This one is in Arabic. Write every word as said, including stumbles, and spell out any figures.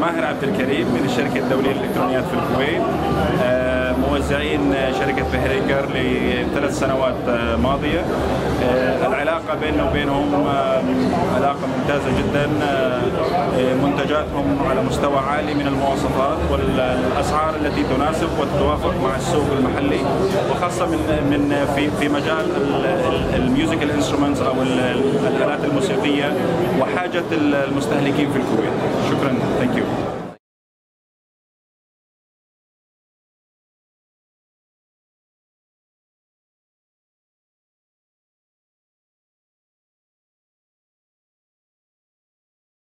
ماهر عبدالكريم من الشركة الدولية للإلكترونيات في الكويت، موزعين شركة بهريكر لثلاث سنوات ماضية. العلاقة بيننا وبينهم علاقة ممتازة جدا، منتجاتهم على مستوى عالي من المواصفات والأسعار التي تناسب وتتوافق مع السوق المحلي، وخاصة من من في في مجال الميوزيكال انسترومنتس أو الآلات الموسيقية وحاجة المستهلكين في الكويت. شكرا. Thank you.